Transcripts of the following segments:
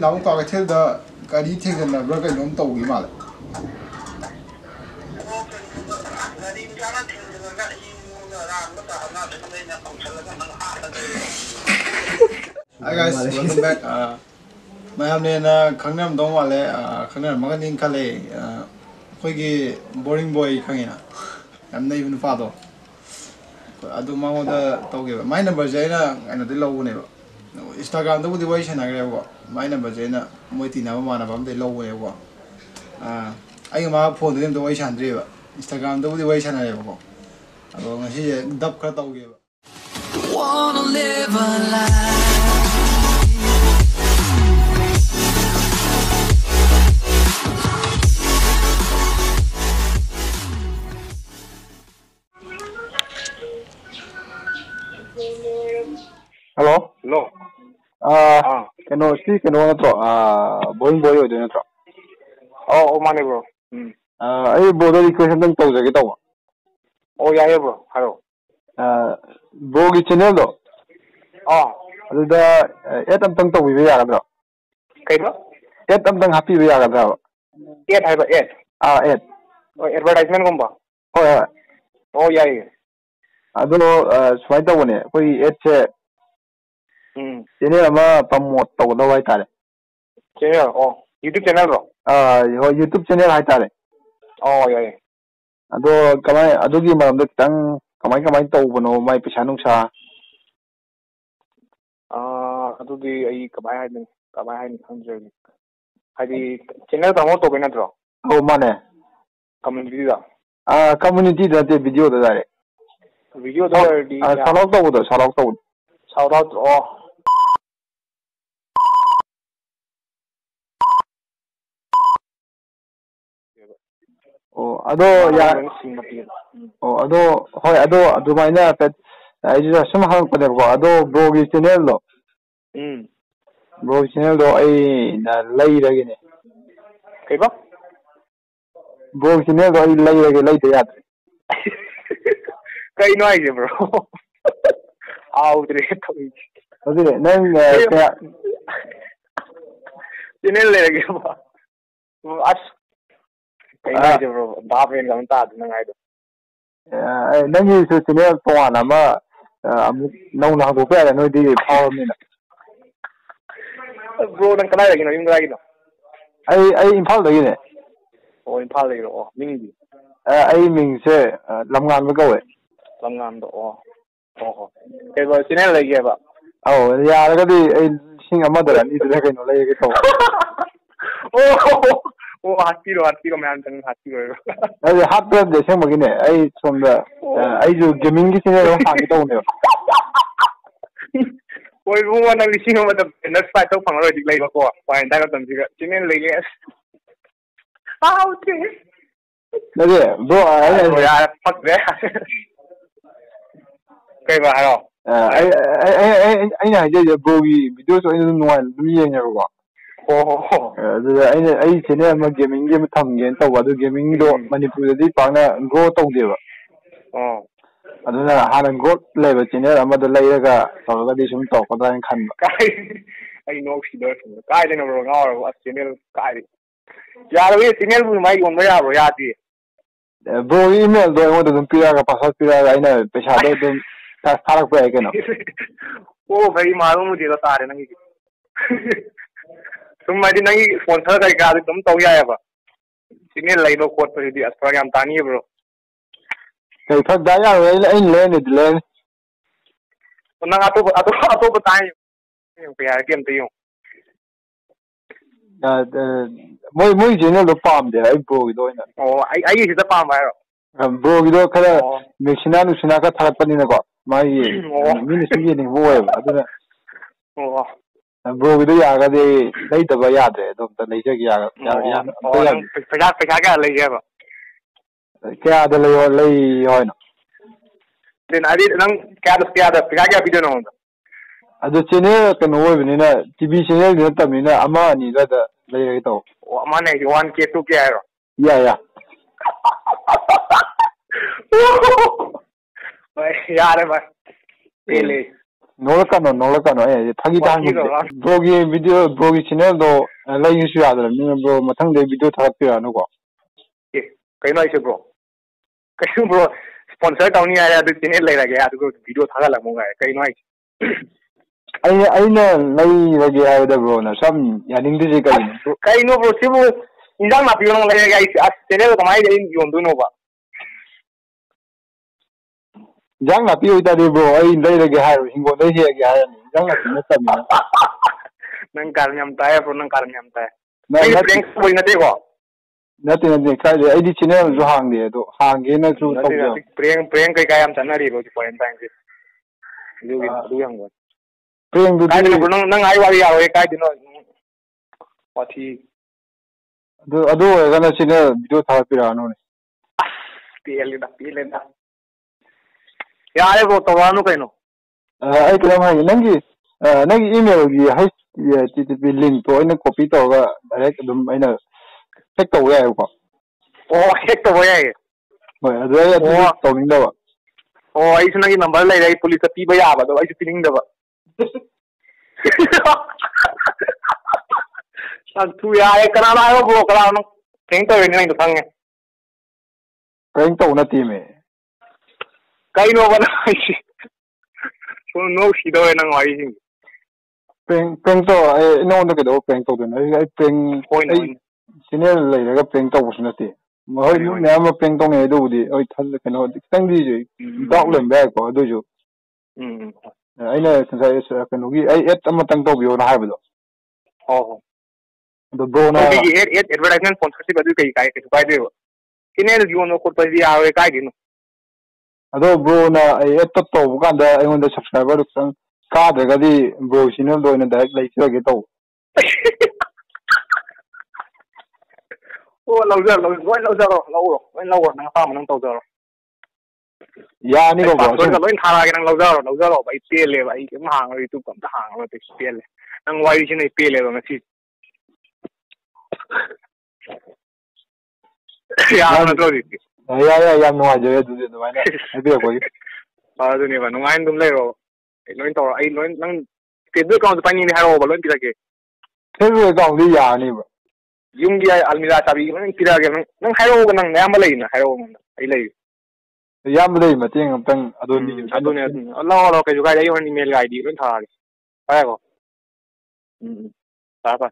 나 따라 텔다 가리 태그나 브라가 놈 떠오기 말아. Hi guys, welcome back. मैं हमने ना खंगनाम दोंग वाले खंगनाम मगर दिन कले कोई की boring boy खंगे ना हमने इवन फादो अदु माँगो तो क्या मैं नंबर जाए ना ऐना दिल लोगों ने Instagram तो बुद्धि वाइशन आ गया वो मैं नंबर जाए ना मोती ना माना बाम दिल लोगों ने वो आइए माँ फोन देने तो वाइशन रही है Instagram तो बुद्धि वाइशन आ गया वो अब वैसे दब करता हो गया Hello? Hello? Kano, si kano na to, boring boy o dyan na to. Oo, umani bro. Ay, bro, request natin tawag kita mo. Oo, yaya bro. Hello. Bro, yung channel do? Oo. Ano da, etang tawag biyaya ka bro? Kaya bro? Etang happy biyaya ka bro? Yet, ay ba, yet? Yet. O, advertisement kung ba? Oo, yaya. Oo, yaya. Ano, sumay tawag niya, kung yet siya, Channel ama promote tau na waitare. Channel oh YouTube channel bro. YouTube channel waitare. Oh yeah. Ado kamay ado di malam do tang kamay tau puno may pisanung sa. Ado di ay kamay hain hangjeri. Hadi channel promote ko na bro. Oh mane. Community da. Community da te video da dare. Video da. Salok tau do. Salok oh. Oh, ado ya. Oh, ado hoy ado may na pet. Ay just sumahang pa ko ado brogi channel lo. Brogi channel do ay na lay lagi ne. Kay ba? Brogi channel do ay lay tayat. Kay no ay bro. Out direct. Odi nang kaya channel lagi ba. As ꯅꯪꯒꯤ channel ꯇꯣꯉꯥꯟꯅ ꯑꯃ ꯑꯃꯨꯛ ꯅꯧꯅ ꯍꯥꯡꯗꯣꯛꯄ ꯌꯥꯔꯦ ꯅꯣꯏꯗꯤ ꯐꯥꯎꯔꯕꯅꯤꯅ bro ꯅꯪ ꯀꯗꯥꯏꯗꯒꯤꯅꯣ ꯌꯨꯝ ꯀꯗꯥꯏꯒꯤꯅꯣ ꯑꯩ ꯏꯝꯐꯥꯜꯗꯒꯤꯅꯦ ꯑꯣ ꯏꯝꯐꯥꯜꯗꯒꯤꯔꯣ ꯑꯣ ꯃꯤꯡꯗꯤ ꯑꯩ ꯃꯤꯡꯁꯦ ꯂꯝꯉꯥꯟꯕ ꯀꯧꯋꯦ ꯂꯝꯉꯥꯟꯕ ꯑꯣ ꯍꯣ ꯍꯣ ꯀꯩꯕ ꯆꯦꯅꯦꯜ ꯂꯩꯒꯦꯕ ꯑꯧ ꯌꯥꯔꯒꯗꯤ ꯑꯩ 1,000 ꯑꯃꯗꯔ 2,000ꯗꯔ ꯀꯩꯅꯣ ꯂꯩꯔꯒꯦ ꯇꯧꯕ ꯑꯣ ओ हाथीरो मैम तंग हाथीरो अरे हाथ पे जैसे मगीने ऐ सोमदा ऐ जो गेमिंग की चीज़ है वो हाँ कितना होने कोई वो वाला विषय हो मतलब नर्स फाइट तो पंगलो दिखलाई बको पाइन दाग तो तंजीगा चिन्ह ले गया आउ थे नहीं दो यार फक दे कई बार है ऐ ना जो बोगी वीडियो तो इन दोनों लुमिये ने बको ꯑꯩ ꯆꯦꯅꯦꯜ ꯑꯃ ꯒꯦꯃꯤꯡꯒꯤ ꯑꯃ ꯊꯝꯒꯦꯅ ꯇꯧꯕ ꯑꯗꯨ ꯒꯦꯃꯤꯡꯗꯣ ꯃꯅꯤꯄꯨꯔꯗꯗꯤ ꯄꯥꯛꯅ ꯒ꯭ꯔꯣ ꯇꯧꯗꯦꯕ ꯑꯗꯨꯅ ꯍꯥꯟꯅ ꯒ꯭ꯔꯣꯠ ꯂꯩꯕ ꯆꯦꯅꯦꯜ ꯑꯃꯗ ꯂꯩꯔꯒ ꯇꯧꯔꯒꯗꯤ ꯁꯨꯝ ꯇꯧꯔꯛꯀꯗ꯭ꯔꯥꯅ ꯈꯟꯕ ꯑꯩ ꯅꯣꯛꯁꯤꯗꯣꯏꯁꯤꯡꯗꯣ ꯀꯥꯏꯗꯅꯣꯕ꯭ꯔꯣ ꯉꯥꯎꯔꯕ ꯑꯁ ꯆꯦꯅꯦꯜ ꯀꯥꯏꯗꯦ ꯌꯥꯔꯣꯏ ꯆꯦꯅꯦꯜꯕꯨ ꯃꯥꯏ ꯌꯣꯟꯕ ꯌꯥꯕ꯭ꯔꯣ ꯌꯥꯗꯦ ꯕ꯭ꯔꯣꯒꯤ ꯏꯃꯦꯜꯗꯣ ꯑꯩꯉꯣꯟꯗ ꯑꯗꯨꯝ ꯄꯤꯔꯛꯑꯒ ꯄꯥꯁꯋꯥꯔꯗ ꯄꯤꯔꯛꯑꯒ ꯑꯩꯅ ꯄꯩꯁꯥꯗꯣ ꯑꯗꯨꯝ ꯊꯥꯔꯛꯄ ꯌꯥꯏ ꯀꯩꯅꯣ ꯑꯣ ꯚꯩ ꯃꯥꯔꯣꯝꯕꯨꯗꯤꯗꯣ ꯇꯥꯔꯦ ꯅꯪꯒꯤꯗꯤ तुम मैं दिन नहीं स्पॉन्सर का इकादी तुम तो क्या है बा सिने लाइनो कोट पर दी अस्पताल याम तानी है ब्रो कहीं फर्क दाया है इन लेन तो ना आतो बताएं प्यार के अंत यूं मुझे जिन्हें लो पाम दे आई ब्रो इधो इना ओ आई इधर पाम आया ब्रो इधो कल मिशना का थार पनी ना को माये मिशनी ने वो है अदर ब्रो इधर यागा दे नहीं तब याद है तो तब नहीं चेक यागा यार पिछा क्या ले जाएगा क्या आदर ले होए ना तेरे आदि नंग क्या आदर पिछा क्या पिछा ना होना अजूबे चैनल के नोवे भी ना टीवी चैनल भी ना तब भी ना अम्मा नहीं रहता ले जाएगी तो अम्मा नहीं 1K 2K है रो या यार है बस 노력가노 예 타기도 하는데 브로기 비디오 브로기 채널도 라인 수야들 니는 브로 탕대 비디오 다 필요하고 예 가이마이셔 브로 가이마 브로 스폰서 다운이 아야 그 채널 라이라게 아그 비디오 다가라 뭔가 가이마이셔 아이나 라이라게 아야다 브로나 참 야닝디지가 가이노 브로 시부 인상 나비오는 라이라게 아 채널도 많이 되는 용도노 봐 Young up you that bro, I later get hired in go here again. Young up Nankarnium tire for Nankarnium tire. Nothing in the car, the edition is hung there, hung in a true praying, praying. I am Tanari go to point. You will do young one. Praying to I worry awake. I do not what he do. I do as an engineer do therapy on it. Yeah, I wrote one of them. I don't know. Nangi email you has to be linked to any copy to direct them in a hector way. Oh, hector way. Oh, I should not number like I police a people, but I should think the two. I cannot walk around. Think of anything to hang. Prank to not team. Kind of no, she don't know why. Pinto, I know the good old Pinto. I think point senior later, a Pinto was nothing. Why you never Pinto may do the old cannot extend you. Goblin back or do you? I know since I can be at a Matango, you have it. Oh, the bone advertisement sponsorship educated by the senior you know, could be our guiding. Although bro, na top Uganda, I want the subscriber to some card. I got the bro, she know doing a direct like you get out. Oh, lower, and Tozaro. Yeah, I go to Lozaro by Pele, I came hungry to come to hang with this Pele. And why is in a Pele on the seat? Yeah, I don't know it. Yeah, no idea. I do agree. I don't even know. I'm the I learned none. Look on the piney harrow, but don't be like it. Every song, we are never. Yungia, Almira, and Pira, and Harrow and Yamalina, Harrow. I lay. The Yamlay, my thing of them, I don't allow you guys any mail ID, even hard. However, Papa.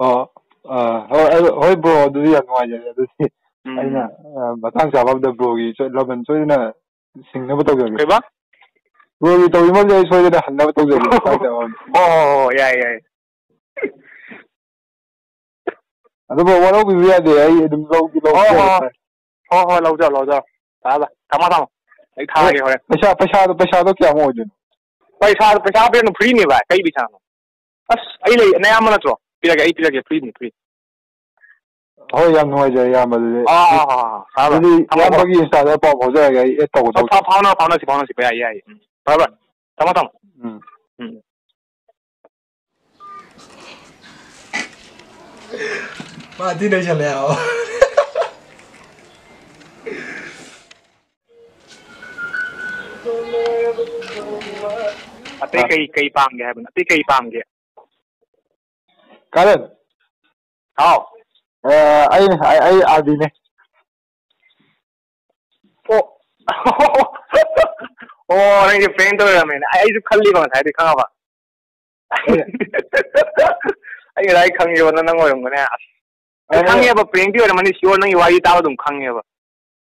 Oh, bro, do you have no idea? I know, but I'm about the brogy, so love and so in a sing never told you. Brogy told you one day, so you never told you. Oh, yeah. I don't know what we had there. Oh, Loza. Come on. I can't hear it. Pesha, and premium, baby town. I lay an amateur. Be Oh, yeah, no idea. Ah, I'm going to install a pop of the Pona. Yeah, Baba, come on. But didn't you know? I think I keep on having a PK bang. Got it. Oh. I didn't. Oh, I paint I mean, I just can't live on. I did cover. I like coming over and I'm going to ask. I can't ever paint you and money. You know, why you doubt them coming over.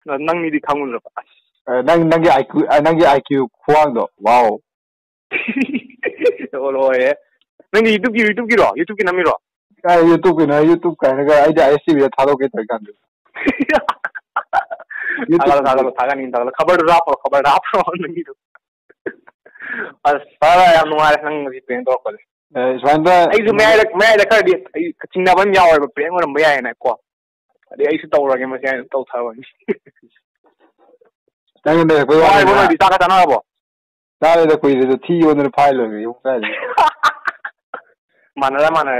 None need to come with us. I IQ Kwando. Wow. Oh, yeah. Then you took it in a mirror. You took in a YouTube kind of I see the target. I can do you. Covered up or covered up on the needle. As far as I am, I hung with paint off. I married a one hour of pain on and I call. The ice tower again was in total hours. I want to be talking about that. Is a quiz is a tea on the pilot. Manana,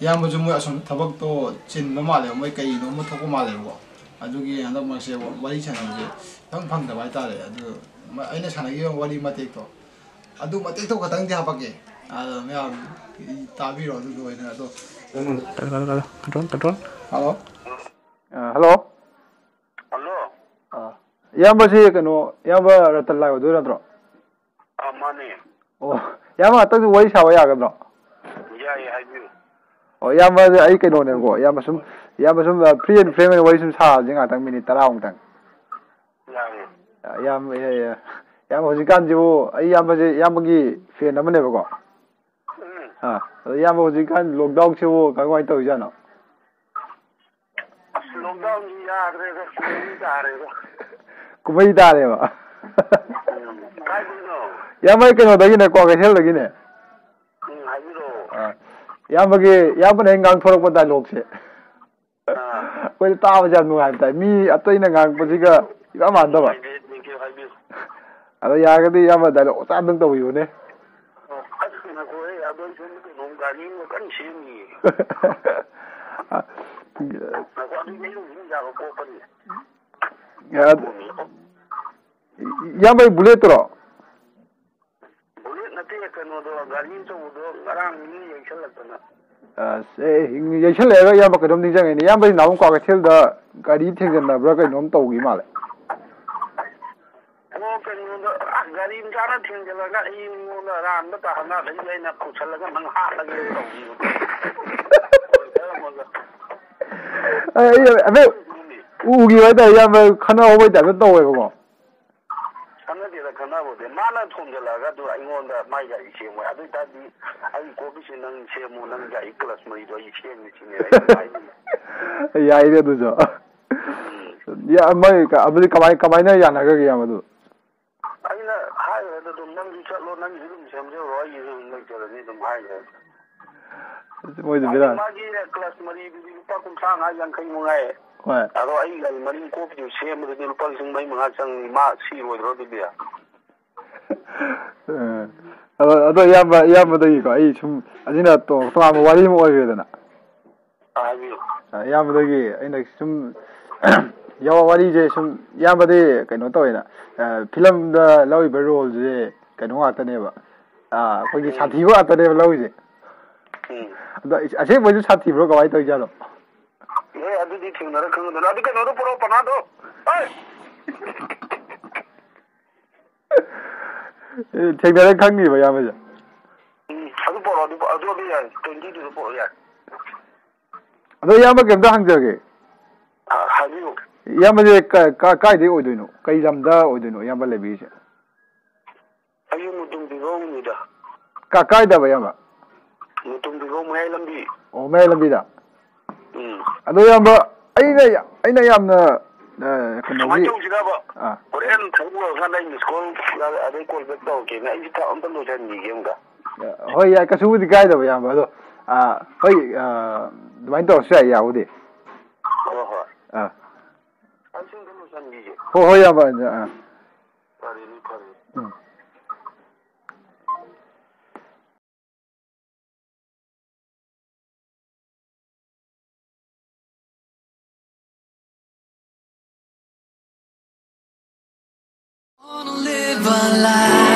يامبر جموع عشان ثبت تو تين نماله وما يكاي نومه ثقو ماله كوا أدو كي هذا ماشي وري شان بس تام فند باي تاره أدو ما أينا شان كيو وري ما تيك تو أدو ما تيك تو كتان دي هبكي هذا ما تعبير هذا تو هنا تو كلا كنترول hello hello hello yamba si kano yamba ratalla go dura dro amani oh yamba ta du wai sawa ya ga dro ya ya hayu oh yamba ai kano ne go yamba sum free and frame wai sum sa jinga tang minute 10 ong tang ya yamba ya yamba ji kan ji bo ai yamba gi fan nam ne go ha yamba ji kan lockdown che wo ka wai to ja no lockdown ya agrega kumai dare ba ya mai keno dagine ko ga hel dagine ya bage ya bane ngang phorok pa da lokse ko ta ba jan ngai ta mi atai na ngang pasi ga ya ma da ba ala ya ga di ya ma da lo ta dang to yu ne na ko ya don chun ko nom ga ni mo kan shi ni ꯌꯥꯝꯕꯩ ꯕꯨꯂꯦꯠꯇ꯭ꯔꯣ bullet ꯅꯠꯇꯦ ꯀꯩꯅꯣꯗꯣ ꯒꯥꯔꯤ ꯑꯆꯧꯕꯗꯣ ꯉꯔꯥꯡ ꯃꯤ ꯌꯩꯁꯜꯂꯛꯇꯅ ꯑꯁ ꯑꯦ ꯌꯩꯁꯜꯂꯛꯑꯒ ꯏꯌꯥꯝꯕ ꯀꯩꯅꯣꯝ ꯅꯤꯡꯁꯤꯡꯉꯤꯅꯦ ꯏꯌꯥꯝꯕꯩ ꯅꯍꯥꯟ ꯀ꯭ꯋꯥꯀꯩꯊꯦꯜꯗ ꯒꯥꯔꯤ ꯊꯦꯡꯖꯤꯟꯅꯕ꯭ꯔꯥ ꯀꯩꯅꯣꯝ ꯇꯧꯈꯤ ꯃꯥꯜꯂꯦ ꯑꯣ ꯀꯩꯅꯣꯗꯣ ꯒꯥꯔꯤ ꯃꯆꯥꯅ ꯊꯦꯡꯖꯤꯜꯂꯒ ꯑꯩꯉꯣꯟꯗ ꯑꯔꯥꯟꯕ ꯇꯥꯍꯟꯅꯗꯒꯤ ꯑꯩꯅ ꯄꯨꯁꯜꯂꯒ ꯅꯪ ꯍꯥꯠꯂꯒꯦ ꯇꯧꯈꯤꯕ ꯎꯒꯤ ꯍꯥꯏꯇꯥꯔꯦ ꯏꯌꯥꯝꯕ ꯈꯟꯅꯍꯧꯕꯩ ꯇꯥꯏꯞꯇ ꯇꯧꯋꯦꯕꯀꯣ ꯈꯟꯅꯗꯦꯗ ꯈꯟꯅꯕꯗꯤ ꯃꯥꯅ ꯊꯣꯝꯖꯤꯜꯂꯛꯑꯒ ꯑꯗꯨ ꯑꯩꯉꯣꯟꯗ ꯃꯥꯏ ꯒꯥꯔꯤ ꯁꯦꯝꯃꯣꯏ ꯑꯗꯨ ꯑꯣꯏ ꯇꯥꯔꯗꯤ ꯑꯩ ꯀꯣꯕꯤꯁꯤ ꯅꯪ ꯁꯦꯝꯃꯨ ꯅꯪ ꯒꯥꯔꯤ ꯀ꯭ꯂꯁ ꯃꯔꯤꯗꯣ ꯑꯩ ꯁꯦꯝꯃꯤ ꯁꯤꯅꯦ ꯌꯥꯏꯅꯦ ꯑꯗꯨꯁꯨ ꯑꯗꯨꯗꯤ ꯀꯃꯥꯏꯅ ꯌꯥꯅꯈ꯭ꯔꯒꯦ ꯏꯌꯥꯝꯕ ꯑꯗꯨ ꯑꯩꯅ ꯍꯥꯏꯈ꯭ꯔꯦꯗ ꯑꯗꯨꯝ ꯅꯪꯁꯨ ꯆꯠꯂꯣ ꯅꯪꯁꯨ ꯑꯗꯨꯝ ꯁꯦꯝꯖꯔꯣ ꯑꯩꯁꯨ ꯑꯗꯨꯝ ꯂꯩꯖꯔꯅꯤ ꯑꯗꯨꯝ ꯍꯥꯏꯈ꯭ꯔꯦ ꯃꯣꯏꯗꯤ ꯕꯤꯔꯥ ꯃꯥꯒꯤ ꯀ꯭ꯂꯁ ꯃꯔꯤꯗꯨꯗꯤ ꯂꯨꯄꯥ 50 ꯌꯥꯡꯈꯩ ꯃꯉꯥꯏ ꯍꯣꯏ ꯑꯗꯣ ꯑꯩ ꯒꯥꯔꯤ ꯃꯔꯤ ꯀꯣꯛꯄꯤꯗꯨ ꯁꯦꯝꯕꯗꯗꯤ ꯂꯨꯄꯥ 5,500 ꯆꯪꯉꯤ ꯃꯥ ꯁꯤꯔꯣꯏꯗ꯭ꯔꯣ ꯑꯗꯨꯗꯤ ꯑꯗꯣ ꯏꯌꯥꯝꯕꯗꯒꯤꯀꯣ ꯑꯩ ꯁꯨꯝ ꯑꯁꯤꯅ ꯇꯣꯉꯥꯟꯕ ꯋꯥꯔꯤ ꯑꯃ ꯑꯣꯏꯈ꯭ꯔꯦꯗꯅ ꯏꯌꯥꯝꯕꯗꯒꯤ ꯑꯩꯅ ꯁꯨꯝ ꯋꯥꯔꯤꯁꯦ ꯁꯨꯝ ꯏꯌꯥꯝꯕꯗꯤ ꯀꯩꯅꯣ ꯇꯧꯋꯦꯅ ꯐꯤꯂꯝꯗ ꯂꯧꯔꯤꯕ ꯔꯣꯜꯁꯦ ꯀꯩꯅꯣ ꯉꯥꯛꯇꯅꯦꯕ ꯑꯩꯈꯣꯏꯒꯤ ꯁꯥꯊꯤꯕ ꯉꯥꯛꯇꯅꯦꯕ ꯂꯧꯔꯤꯁꯦ असे बजू साथी ब्रो गवाई तो जालो ए अदु दी थिंग नर खंग दो अदु के नरो पुरो पना दो ए थिंग नर खंग नी भया मजा अदु पुरो अदु बे यार 20 दु पुरो यार अदु याम के दा हंग जगे हाजी हो याम जे का काय दे ओइ दोइनो कई लम दा ओइ दोइनो याम ले बी से अयु मुदुम बिगो नी दा का काय दा भया मा ꯃꯇꯨꯡꯗꯨꯒ ꯃꯌꯥꯏ ꯂꯝꯕꯤ ꯑꯣ ꯃꯌꯥꯏ ꯂꯝꯕꯤꯗ ꯑꯗꯣ ꯏꯌꯥꯝꯕ ꯑꯩꯅ ꯌꯥꯝꯅ ꯀꯩꯅꯣꯒꯤ ꯇꯧꯁꯤꯔꯕ ꯍꯣꯔꯦꯟ ꯊꯣꯛꯂꯀꯥꯟꯗ ꯑꯩ ꯃꯤꯁꯀꯣꯜ ꯑꯗꯩ ꯀꯣꯜ ꯕꯦꯛ ꯇꯧꯔꯛꯀꯦꯅ ꯑꯩꯁꯦ ꯊꯕꯛ ꯑꯝꯇ ꯂꯣꯏꯁꯤꯟꯈꯤꯒꯦ ꯑꯝꯇ ꯍꯣꯏ ꯌꯥꯏ ꯀꯩꯁꯨꯕꯨꯗꯤ ꯀꯥꯏꯗꯕ ꯏꯌꯥꯝꯕ ꯑꯗꯣ ꯍꯣꯏ ꯑꯗꯨꯃꯥꯏꯅ ꯇꯧꯔꯁꯨ ꯌꯥꯏ ꯌꯥꯕꯨꯗꯤ ꯍꯣꯏ ꯍꯣꯏ ꯑꯩꯁꯨ ꯑꯝꯇ ꯂꯣꯏꯁꯤꯟꯈꯤꯒꯦ ꯍꯣꯏ ꯍꯣꯏ ꯏꯌꯥꯝꯕ ꯐꯔꯦꯅꯦ ꯐꯔꯦ I wanna live a life